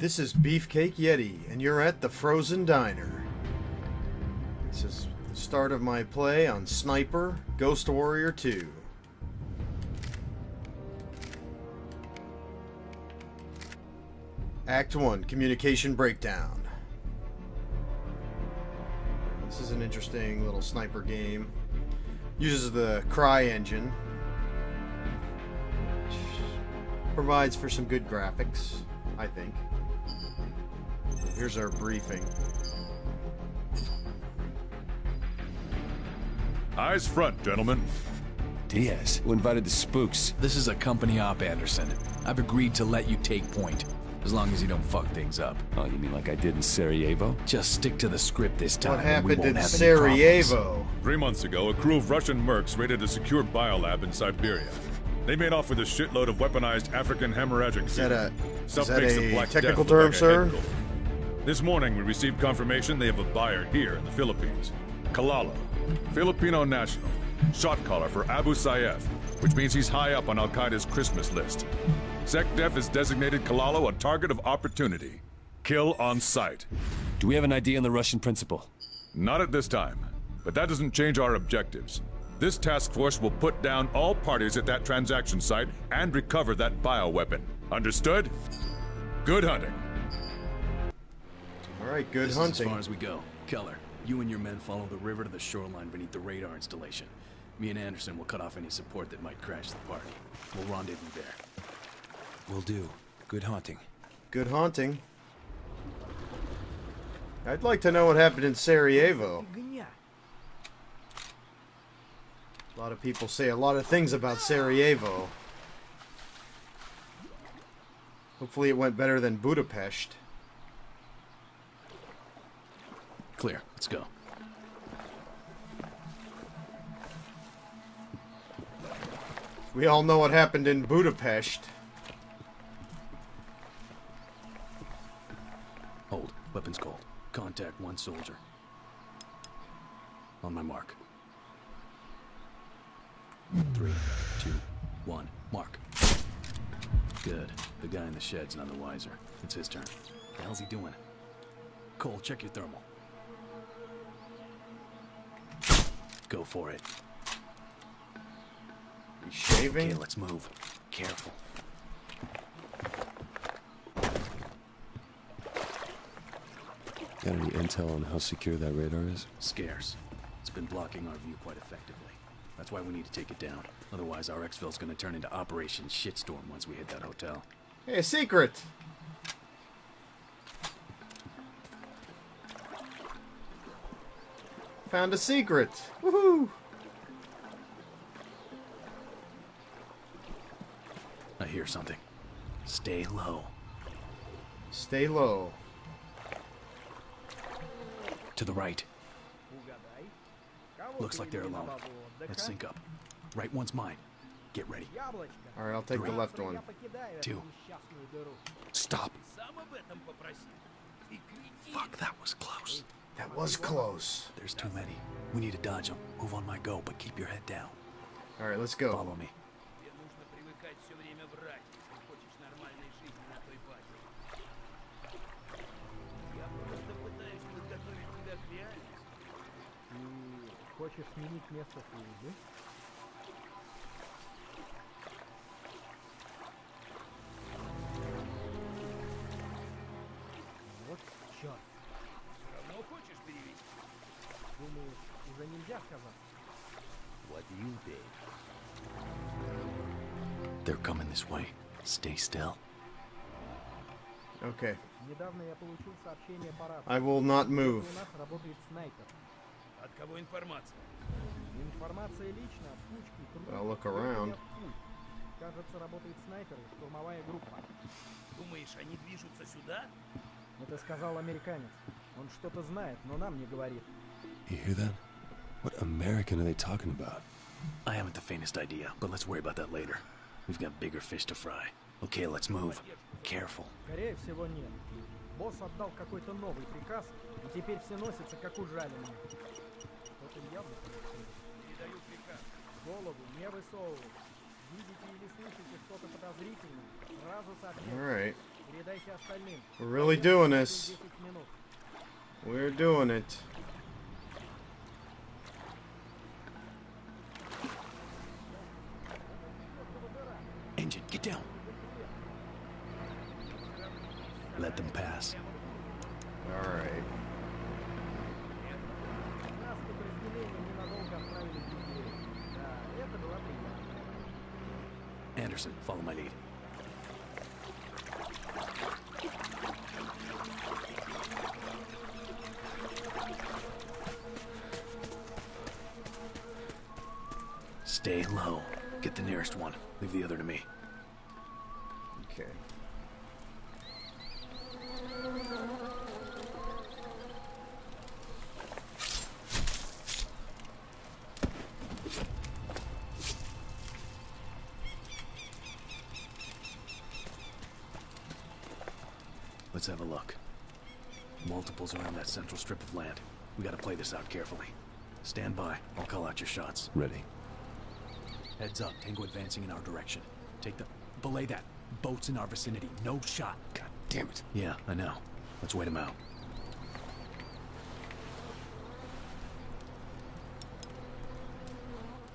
This is Beefcake Yeti, and you're at the Frozen Diner. This is the start of my play on Sniper Ghost Warrior 2. Act 1, Communication Breakdown. This is an interesting little sniper game. Uses the Cry Engine. Provides for some good graphics, I think. Here's our briefing. Eyes front, gentlemen. Diaz, who invited the spooks? This is a company op, Anderson. I've agreed to let you take point, as long as you don't fuck things up. Oh, you mean like I did in Sarajevo? Just stick to the script this time. What happened in Sarajevo? 3 months ago, a crew of Russian mercs raided a secure biolab in Siberia. They made off with a shitload of weaponized African hemorrhagic fever. Is that a technical term, sir? This morning, we received confirmation they have a buyer here in the Philippines. Kalala, Filipino national, shot caller for Abu Sayyaf, which means he's high up on Al-Qaeda's Christmas list. SecDef has designated Kalalo a target of opportunity. Kill on sight. Do we have an idea on the Russian principal? Not at this time, but that doesn't change our objectives. This task force will put down all parties at that transaction site and recover that bioweapon. Understood? Good hunting. All right, good hunting. This is as far as we go. Keller, you and your men follow the river to the shoreline beneath the radar installation. Me and Anderson will cut off any support that might crash the party. We'll rendezvous there. Will do. Good haunting. Good haunting. I'd like to know what happened in Sarajevo. A lot of people say a lot of things about Sarajevo. Hopefully it went better than Budapest. Clear. Let's go. We all know what happened in Budapest. Hold. Weapons cold. Contact one soldier. On my mark. 3, 2, 1. Mark. Good. The guy in the shed's none the wiser. It's his turn. What the hell's he doing? Cole, check your thermal. Go for it. He's shaving? Okay, let's move. Careful. Got any intel on how secure that radar is? Scarce. It's been blocking our view quite effectively. That's why we need to take it down. Otherwise, our exfil's gonna turn into Operation Shitstorm once we hit that hotel. Hey, a secret! Found a secret! Woohoo! I hear something. Stay low. Stay low. To the right. Looks like they're alone. Let's sync up. Right one's mine. Get ready. Alright, I'll take the left one. 2. Stop. Fuck, that was close. That was close. There's too many. We need to dodge them. Move on my go, but keep your head down. Alright, let's go. Follow me. They're coming this way. Stay still. Okay. I will not move. I'll look around. You hear that? What American are they talking about? I haven't the faintest idea, but let's worry about that later. We've got bigger fish to fry. Okay, let's move. Careful. All right. We're really doing this. We're doing it. Engine, get down. Let them pass. All right. Anderson, follow my lead. Stay low. Get the nearest one. Leave the other to me. Okay. Let's have a look. Multiples around that central strip of land. We gotta play this out carefully. Stand by. I'll call out your shots. Ready. Heads up. Tango advancing in our direction. Take the... belay that. Boats in our vicinity. No shot. God damn it. Yeah, I know. Let's wait him out.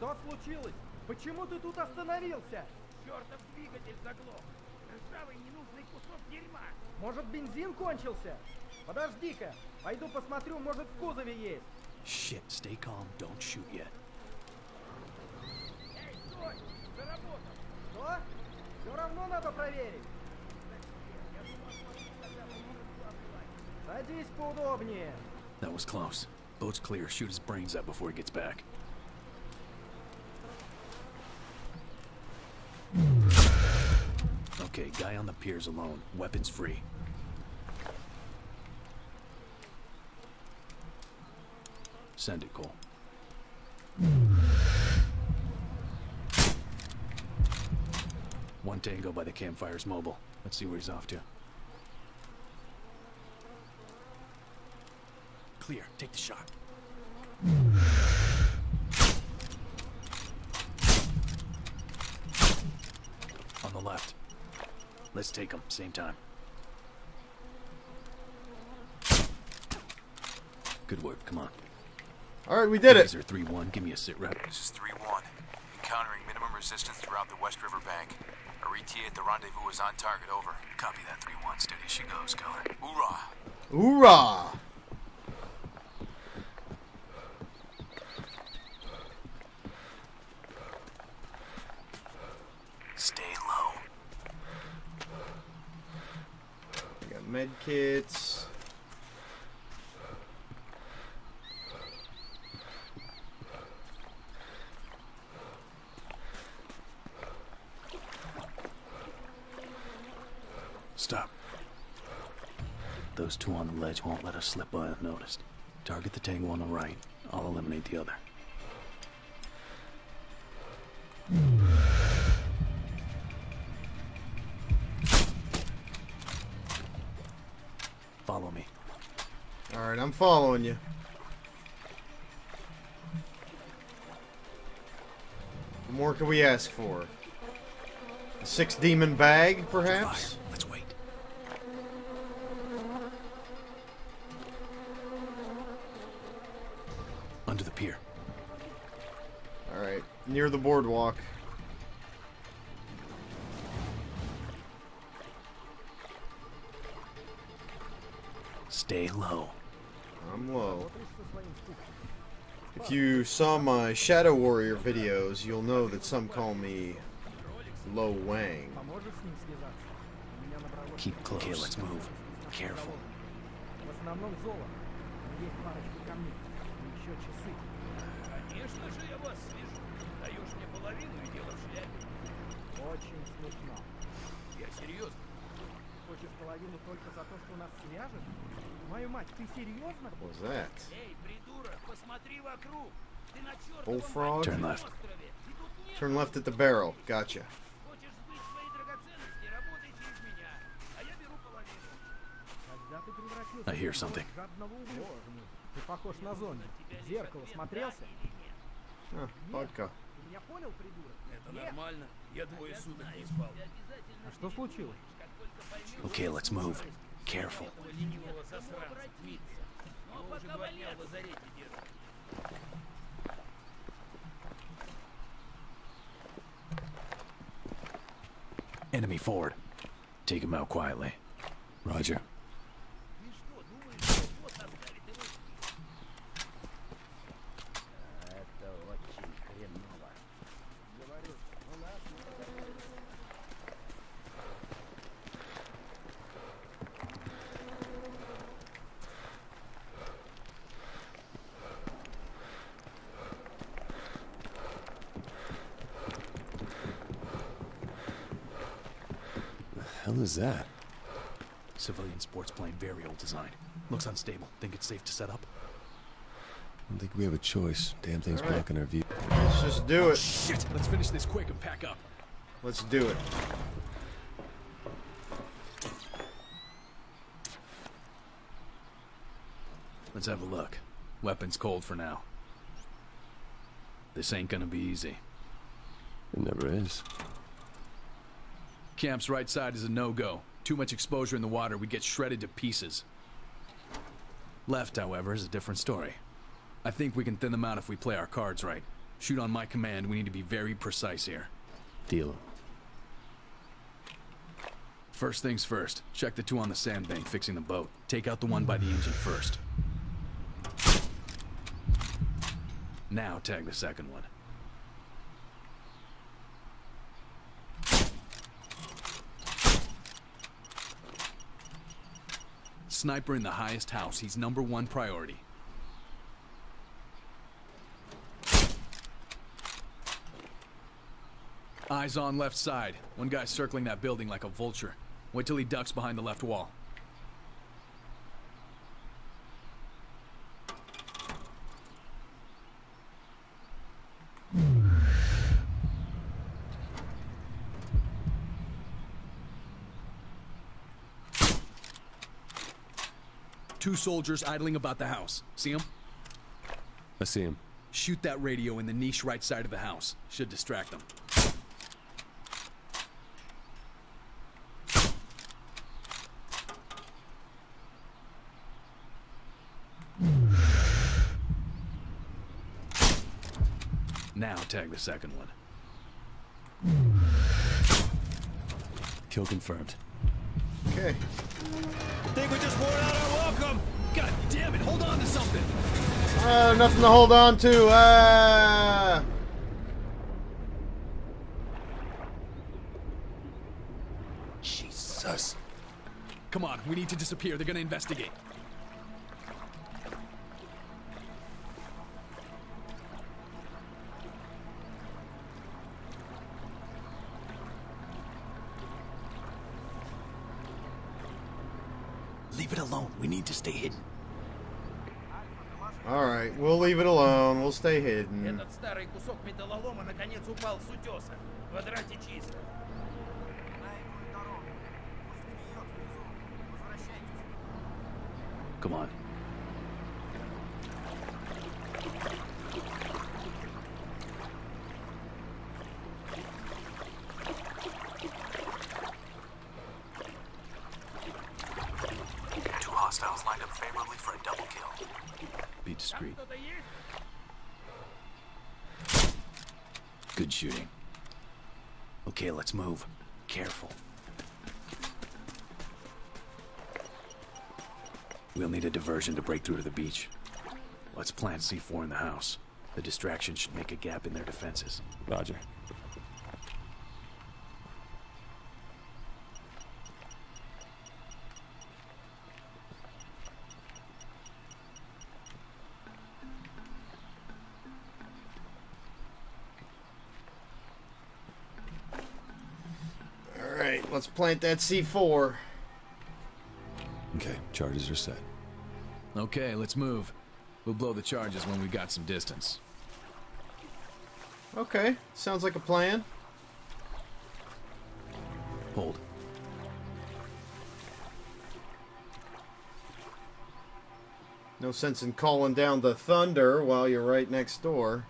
Что случилось? Почему ты тут остановился? Чёртов двигатель заглох. Ржавый ненужный кусок дерьма. Может, бензин кончился? Подожди-ка. Пойду посмотрю, может, в кузове есть. Shit, stay calm, don't shoot yet. Эй, стой! Заработал! Что? Все равно надо проверить. Садись поудобнее. That was close. Boat's clear. Shoot his brains out before he gets back. Okay, guy on the piers alone. Weapons free. Send it, Cole. One tango by the campfire's mobile. Let's see where he's off to. Clear. Take the shot. On the left. Let's take them, same time. Good work, come on. Alright, we did it. These are 3-1, give me a sit rep. This is 3-1. Encountering minimum resistance throughout the West River Bank. Our ETA at the rendezvous is on target, over. Copy that, 3-1. Steady as she goes, Color. Hoorah! Hoorah! Med kits. Stop. Those two on the ledge won't let us slip by unnoticed. Target the tango on the right. I'll eliminate the other. Follow me. Alright, I'm following you. What more can we ask for? A 6 demon bag, perhaps? Fire. Let's wait. Under the pier. Alright, near the boardwalk. Stay low. I'm low. If you saw my Shadow Warrior videos, you'll know that some call me Lo Wang. Keep close. Okay, let's move. Careful. What was that? Bullfrog? Turn left. Turn left at the barrel. Gotcha. I hear something. Huh, vodka. Okay, let's move. Careful. Enemy forward. Take him out quietly. Roger. What is that? Civilian sports plane, very old design. Looks unstable. Think it's safe to set up? I don't think we have a choice. Damn thing's right. Blocking our view. Let's just do it. Oh, shit! Let's finish this quick and pack up. Let's do it. Let's have a look. Weapons cold for now. This ain't gonna be easy. It never is. Camp's right side is a no-go. Too much exposure in the water, we get shredded to pieces. Left, however, is a different story. I think we can thin them out if we play our cards right. Shoot on my command, we need to be very precise here. Deal. First things first, check the two on the sandbank fixing the boat. Take out the one by the engine first. Now tag the second one. Sniper in the highest house. He's number one priority. Eyes on left side. One guy's circling that building like a vulture. Wait till he ducks behind the left wall. Two soldiers idling about the house. See him? I see him. Shoot that radio in the niche right side of the house. Should distract them. Now tag the second one. Kill confirmed. Okay. I think we just wore out our welcome. God damn it! Hold on to something. Nothing to hold on to. Jesus! Come on, we need to disappear. They're gonna investigate. We need to stay hidden. Alright, we'll leave it alone. We'll stay hidden. Come on. Good shooting. Okay, let's move. Careful. We'll need a diversion to break through to the beach. Let's plant C4 in the house. The distraction should make a gap in their defenses. Roger. Let's plant that C4. Okay, charges are set. Okay, let's move. We'll blow the charges when we've got some distance. Okay, sounds like a plan. Hold. No sense in calling down the thunder while you're right next door.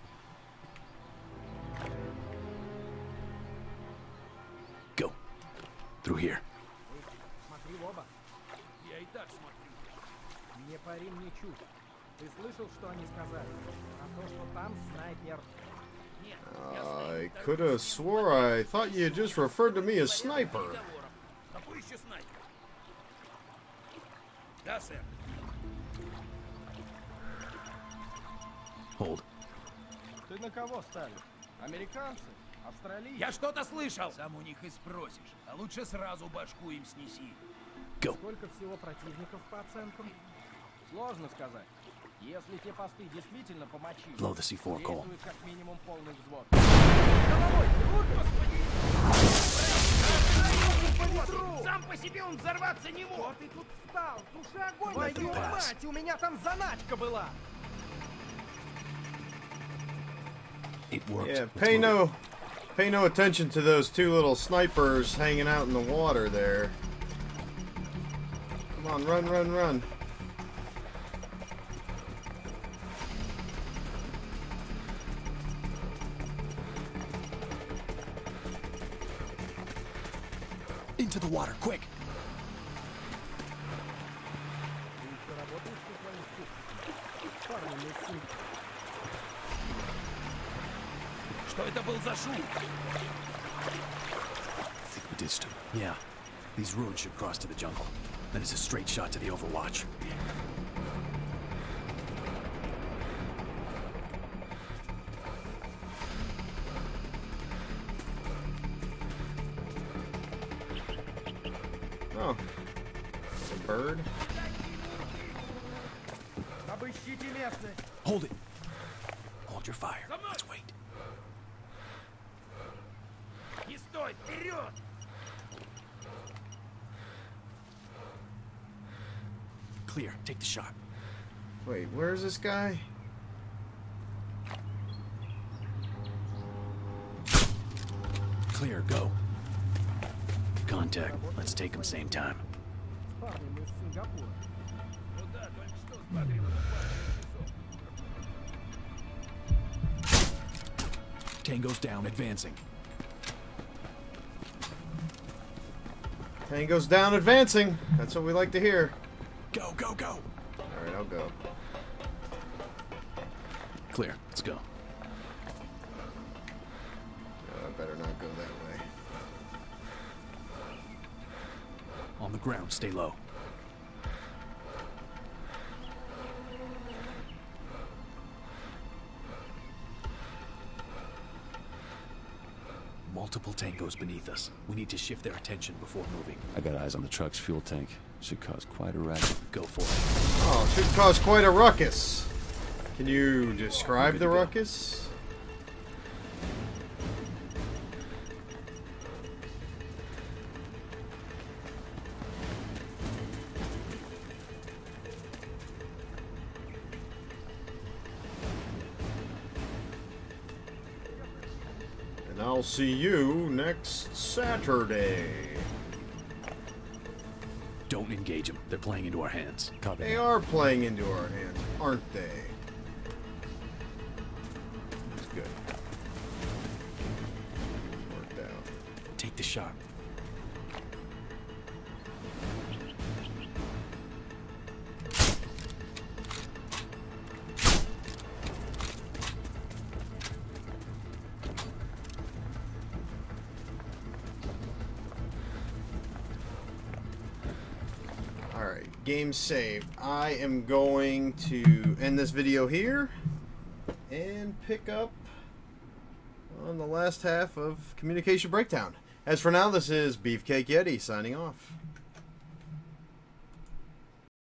Through here. Я и так смотрю. Не пари мне чушь. Ты слышал, что они сказали? Про то, что там снайпер. I could have swore I thought you just referred to me as Sniper. That's it. Hold. Ты на кого ставишь? Американцы? Австралийцы? Я что-то слышал! Сам у них и спросишь, а лучше сразу башку им снеси. Go. Сколько всего противников по оценкам? Сложно сказать. Если те посты действительно помочили, действует как минимум полный взвод. Головой! Руки, господи! Сам по себе он взорваться не мог! Вот и тут встал! Туши огонь! Твою мать! У меня там заначка была! Yeah, pay no attention to those two little snipers hanging out in the water there. Come on, run, run, run. Into the water, quick. I think we did too. Yeah. These ruins should cross to the jungle. Then it's a straight shot to the Overwatch. Oh. It's a bird. Hold it. Hold your fire. Let's wait. Clear. Take the shot. Wait, where is this guy? Clear. Go. Contact. Let's take him same time. Tango's down. Advancing. Tango's down, advancing. That's what we like to hear. Go, go, go. Alright, I'll go. Clear. Let's go. I better not go that way. On the ground, stay low. Multiple tangos beneath us. We need to shift their attention before moving. I got eyes on the truck's fuel tank. Should cause quite a ruckus. Go for it. Oh, should cause quite a ruckus. Can you describe the ruckus? I'll see you next Saturday. Don't engage them. They're playing into our hands. Copy. They are playing into our hands, aren't they? That's good. Worked out. Take the shot. Game saved. I am going to end this video here and pick up on the last half of Communication Breakdown. As for now, this is Beefcake Yeti signing off.